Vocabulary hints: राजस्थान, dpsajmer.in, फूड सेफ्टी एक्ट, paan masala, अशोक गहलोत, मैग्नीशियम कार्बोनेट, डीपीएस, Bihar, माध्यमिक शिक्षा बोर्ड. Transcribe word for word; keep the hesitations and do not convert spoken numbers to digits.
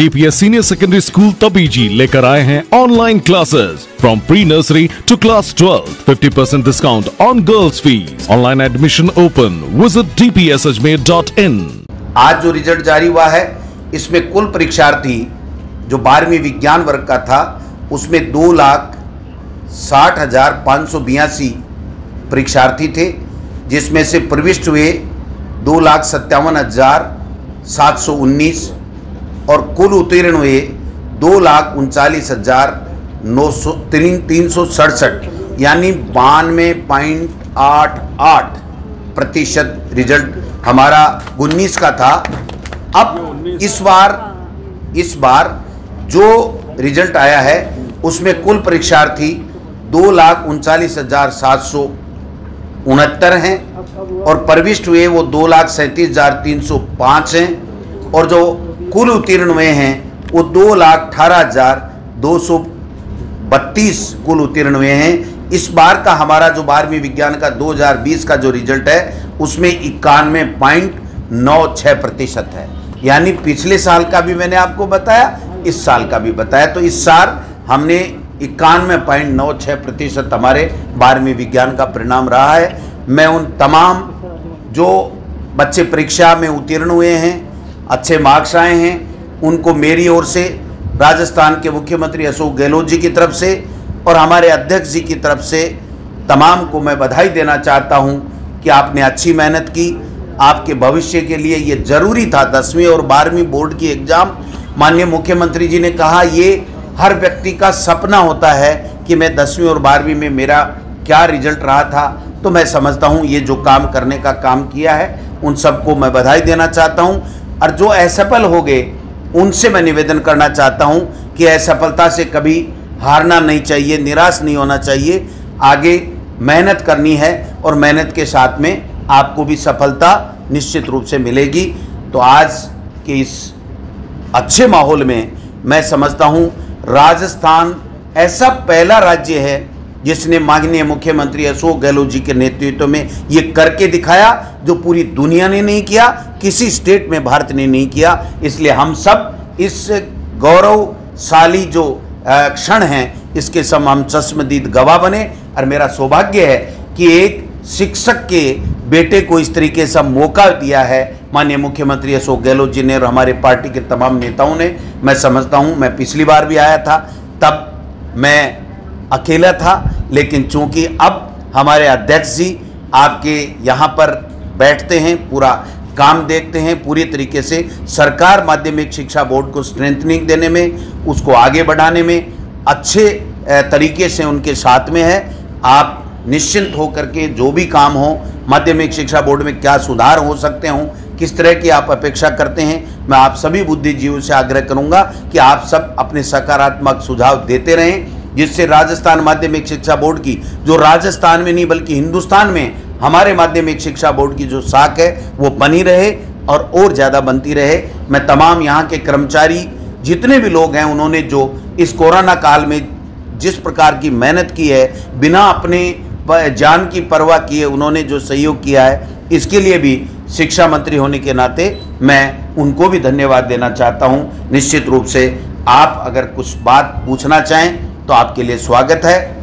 डीपीएस senior secondary school तबीजी लेकर आए हैं online classes from pre nursery to class twelve. Fifty percent discount on girls fees. Online admission open. Visit D P S Ajmer dot in. आज जो result जारी हुआ है इसमें कुल परीक्षार्थी जो बारहवीं विज्ञान वर्ग का था उसमें दो लाख साठ हजार पाँच सौ बयासी परीक्षार्थी थे, जिसमें से प्रविष्ट हुए दो लाख सत्तावन हजार सात सौ उन्नीस और कुल उत्तीर्ण हुए दो लाख उनचालीस हजार नौ सौ तीन तीन सौ सड़सठ यानी बानवे पॉइंट आठ आठ प्रतिशत रिजल्ट हमारा उन्नीस का था। अब इस बार इस बार जो रिजल्ट आया है उसमें कुल परीक्षार्थी दो लाख उनचालीस हजार सात सौ उनहत्तर हैं और प्रविष्ट हुए वो दो लाख सैंतीस हजार तीन सौ पाँच हैं और जो कुल उत्तीर्ण हुए हैं वो दो लाख अठारह हजार दो सौ बत्तीस कुल उत्तीर्ण हुए हैं। इस बार का हमारा जो बारहवीं विज्ञान का दो हज़ार बीस का जो रिजल्ट है उसमें इक्यानवे पॉइंट नौ छः प्रतिशत है, यानी पिछले साल का भी मैंने आपको बताया, इस साल का भी बताया, तो इस साल हमने इक्यानवे पॉइंट नौ छः प्रतिशत हमारे बारहवीं विज्ञान का परिणाम रहा है। मैं उन तमाम जो बच्चे परीक्षा में उत्तीर्ण हुए हैं, अच्छे मार्क्स आए हैं, उनको मेरी ओर से राजस्थान के मुख्यमंत्री अशोक गहलोत जी की तरफ से और हमारे अध्यक्ष जी की तरफ से तमाम को मैं बधाई देना चाहता हूं कि आपने अच्छी मेहनत की। आपके भविष्य के लिए ये ज़रूरी था। दसवीं और बारहवीं बोर्ड की एग्ज़ाम, माननीय मुख्यमंत्री जी ने कहा, ये हर व्यक्ति का सपना होता है कि मैं दसवीं और बारहवीं में, में मेरा क्या रिजल्ट रहा था। तो मैं समझता हूँ ये जो काम करने का काम किया है उन सबको मैं बधाई देना चाहता हूँ और जो असफल हो गए उनसे मैं निवेदन करना चाहता हूँ कि असफलता से कभी हारना नहीं चाहिए, निराश नहीं होना चाहिए, आगे मेहनत करनी है और मेहनत के साथ में आपको भी सफलता निश्चित रूप से मिलेगी। तो आज के इस अच्छे माहौल में मैं समझता हूँ राजस्थान ऐसा पहला राज्य है जिसने माननीय मुख्यमंत्री अशोक गहलोत जी के नेतृत्व में ये करके दिखाया जो पूरी दुनिया ने नहीं किया, किसी स्टेट में भारत ने नहीं किया। इसलिए हम सब इस गौरवशाली जो क्षण हैं इसके सब हम चश्मदीद गवाह बने और मेरा सौभाग्य है कि एक शिक्षक के बेटे को इस तरीके से मौका दिया है माननीय मुख्यमंत्री अशोक गहलोत जी ने और हमारे पार्टी के तमाम नेताओं ने। मैं समझता हूँ, मैं पिछली बार भी आया था, तब मैं अकेला था, लेकिन चूंकि अब हमारे अध्यक्ष जी आपके यहाँ पर बैठते हैं, पूरा काम देखते हैं, पूरे तरीके से सरकार माध्यमिक शिक्षा बोर्ड को स्ट्रेंथनिंग देने में, उसको आगे बढ़ाने में अच्छे तरीके से उनके साथ में है। आप निश्चिंत होकर के जो भी काम हो, माध्यमिक शिक्षा बोर्ड में क्या सुधार हो सकते हों, किस तरह की आप अपेक्षा करते हैं, मैं आप सभी बुद्धिजीवियों से आग्रह करूंगा कि आप सब अपने सकारात्मक सुझाव देते रहें, जिससे राजस्थान माध्यमिक शिक्षा बोर्ड की, जो राजस्थान में नहीं बल्कि हिंदुस्तान में हमारे माध्यमिक शिक्षा बोर्ड की जो साख है वो बनी रहे और और ज़्यादा बनती रहे। मैं तमाम यहाँ के कर्मचारी जितने भी लोग हैं उन्होंने जो इस कोरोना काल में जिस प्रकार की मेहनत की है, बिना अपने जान की परवाह किए उन्होंने जो सहयोग किया है, इसके लिए भी शिक्षा मंत्री होने के नाते मैं उनको भी धन्यवाद देना चाहता हूँ। निश्चित रूप से आप अगर कुछ बात पूछना चाहें तो आपके लिए स्वागत है।